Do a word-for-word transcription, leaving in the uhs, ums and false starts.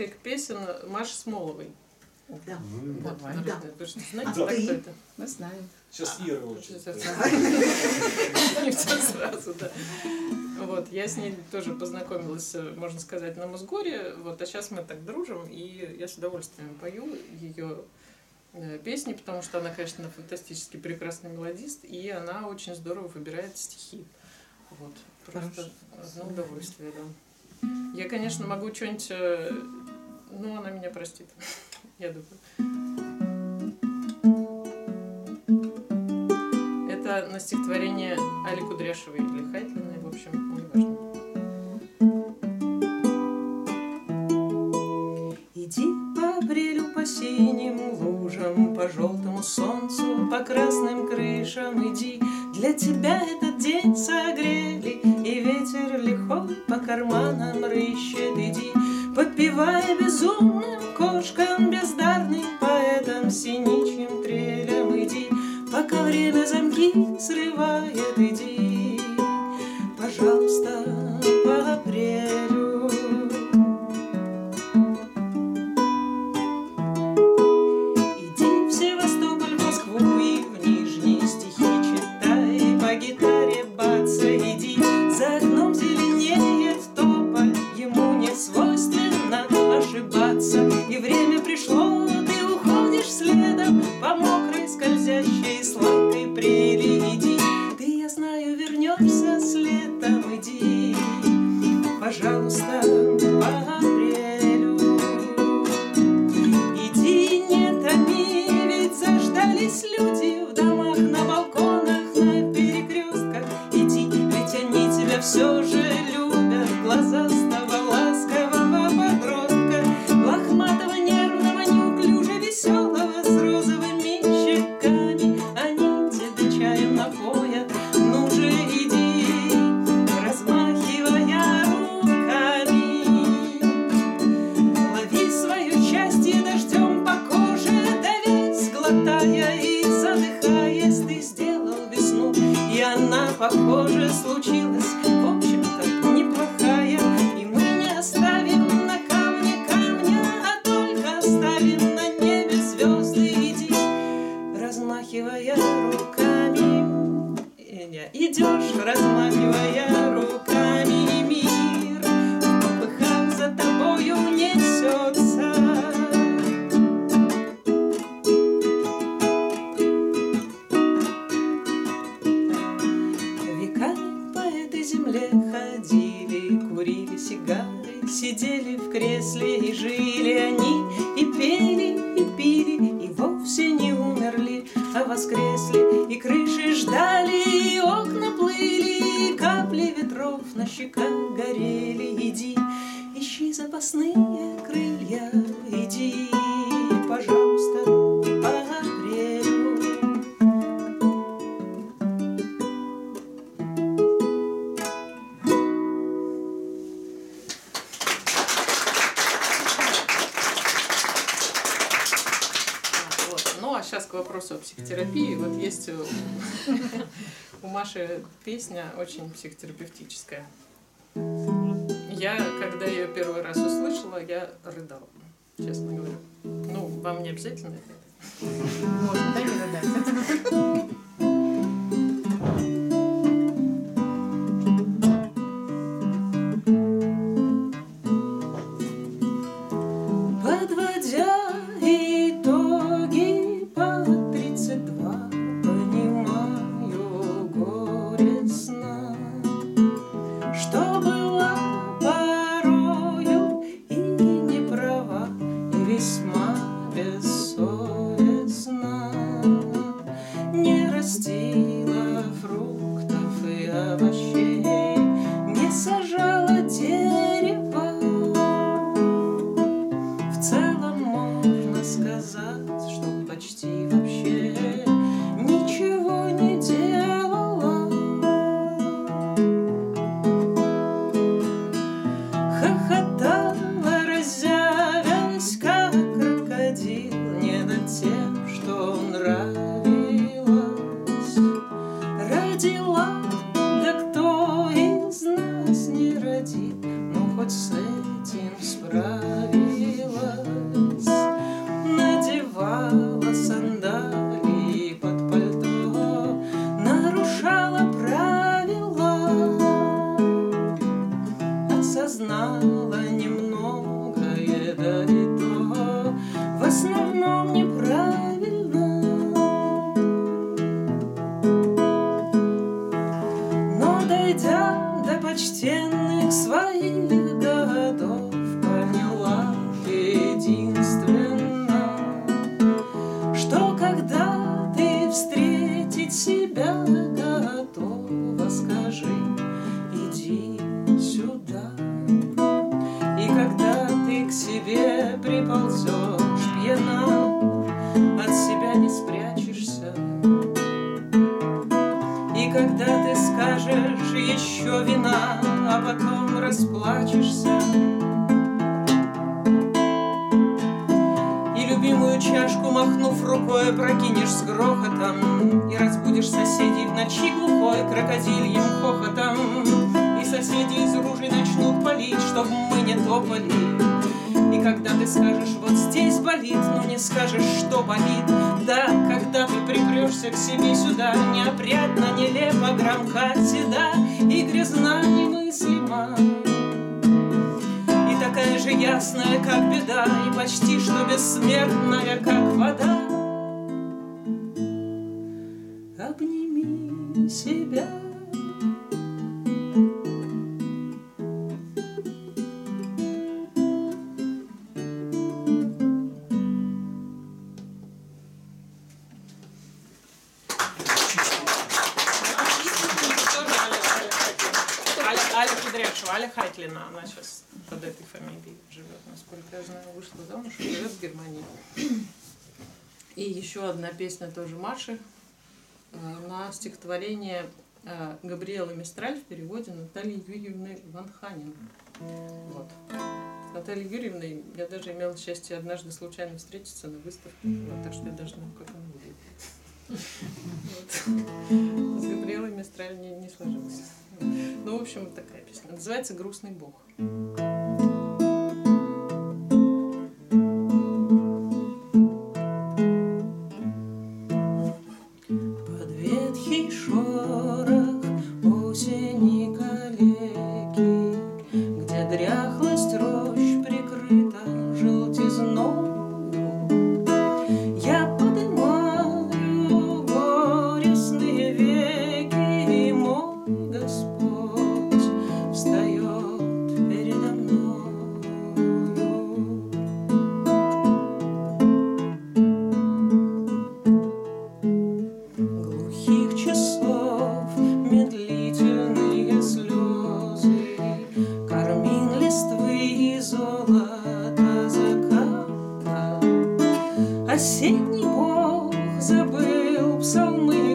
тейк песен Маши Смоловой. Да. Mm-hmm. Вот, давай. Да. Вы же знаете, а да, кто это? Мы знаем. Сейчас Ира учится. Сейчас сразу, да. Вот, я с ней тоже познакомилась, можно сказать, на Мосгоре. Вот, а сейчас мы так дружим, и я с удовольствием пою ее песни, потому что она, конечно, фантастически прекрасный мелодист, и она очень здорово выбирает стихи. Вот, просто одно удовольствие, да. Я, конечно, могу что-нибудь... Ну, она меня простит, я думаю. Это на стихотворение Али Кудряшевой или Хайтлиной, в общем, не важно. Иди по апрелю, по синим лужам, по желтому солнцу, по красным крышам, иди. Для тебя этот день согрели, и ветер лихой по карманам рыщет, иди. Подпевая безумным кошкам, бездарным поэтам, синичьим трелям, иди. Пока время замки срывает, иди, пожалуйста, по апрелю. Иди в Севастополь, в Москву и в Нижний, стихи читай, по гитаре бацай, иди. За окном зеленеет тополь, ему не свойственно ошибаться, и время пришло, ты уходишь следом по мокрой, скользящей, сладкой прели, иди. Ты, я знаю, вернешься с летом, иди, пожалуйста, по апрелю. Иди, не томи, ведь заждались люди в домах, на балконах, на перекрестках, иди, ведь они тебя все же любят, глаза глазастого, ласкового подростка. Похоже, случилось, в общем-то, неплохая. И мы не оставим на камне камня, а только оставим на небе звезды, иди, размахивая руками. Идешь, размахивая руками, и мир в попыхах за тобою несется. Сидели в кресле и жили они, и пели, и пили, и вовсе не умерли, а воскресли, и крыши ждали, и окна плыли, и капли ветров на щеках горели, иди, ищи запасные крылья, иди, пожалуйста, по апрелю. Сейчас к вопросу о психотерапии. Вот есть у, у Маши песня очень психотерапевтическая. Я, когда ее первый раз услышала, я рыдала, честно говоря. Ну, вам не обязательно это? Можно, да, не рыдать. Целом приползешь пьяна, от себя не спрячешься. И когда ты скажешь еще вина, а потом расплачешься, и любимую чашку, махнув рукой, прокинешь с грохотом, и разбудишь соседей в ночи глухой крокодильем хохотом. И соседи из ружей начнут палить, чтоб мы не топали. И когда ты скажешь, вот здесь болит, но не скажешь, что болит. Да, когда ты припрешься к себе сюда, неопрятно, нелепо, громко седа и грязна немыслима. И такая же ясная, как беда, и почти что бессмертная, как вода. Обними себя. Аля Кудряшева, Аля Хайтлина, она сейчас под этой фамилией живет, насколько я знаю, вышла замуж и живет в Германии. И еще одна песня тоже Маши на стихотворение Габриэлы Мистраль в переводе Натальи Юрьевны Ванханин. Вот. С Натальей Юрьевной я даже имела счастье однажды случайно встретиться на выставке, вот, так что я даже знаю, как она выглядит. С Габриэлой Мистраль не, не сложилось. Ну, в общем, такая песня. Называется «Грустный бог». Под ветхий шорох осени калеки, где дряхлость рощ прикрыта желтизною, я поднимаю горестные веки, и мой Господь осенний бог забыл псалмы.